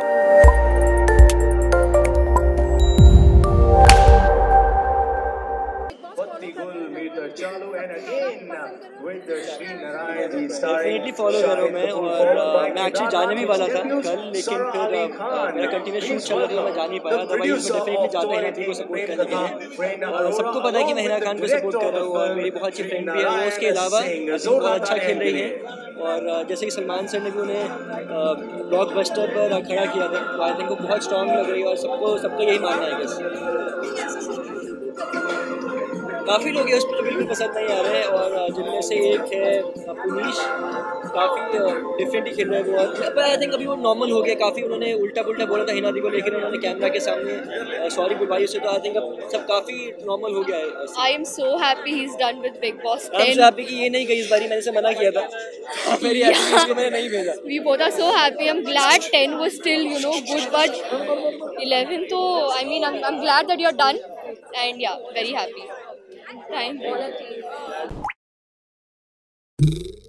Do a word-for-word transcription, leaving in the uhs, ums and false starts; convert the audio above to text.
Definitely follow करो मैं और मैं एक्चुअली जाने भी वाला था कल, लेकिन फिर मेरा कंटिन्यूस शूट चल रहा था, मैं जा नहीं पाया था। भाई मुझे डेफिनेटली जाना हिना जी को सपोर्ट करने के लिए, और सबको पता है कि मैं हिना खान को सपोर्ट कर रहा हूँ और मेरी बहुत अच्छी फ्रेंड भी है। वो उसके अलावा बहुत अच्छा खेल रही है, और जैसे कि सलमान सर ने भी उन्हें ब्लॉकबस्टर पर खड़ा किया था, तो आई थिंक वो बहुत स्ट्रॉन्ग लग रही है और सबको सबको यही मानना है। बस काफ़ी लोग हैं उसको तो बिल्कुल पसंद नहीं आ रहे हैं, और जिनमें से एक है पुनीश, काफ़ी डिफरेंट ही खेल रहे हैं वो। पर आई थिंक अभी वो नॉर्मल हो गया काफ़ी, उन्होंने उल्टा पुल्टा बोला था हिना दी को, लेकिन उन्होंने कैमरा के सामने सॉरी बुलवाई उससे, तो आई थिंक अब सब काफ़ी नॉर्मल हो गया है। I am so happy he is done with Bigg Boss. I am so happy कि ये नहीं गई इस बारी, मैंने से मना किया था, मेरी एक्टिंग को मैंने नहीं भेजा। We both are so happy, I am glad ten was still you know good, but eleven तो I mean I am glad that you are done and yeah very happy. Thank you.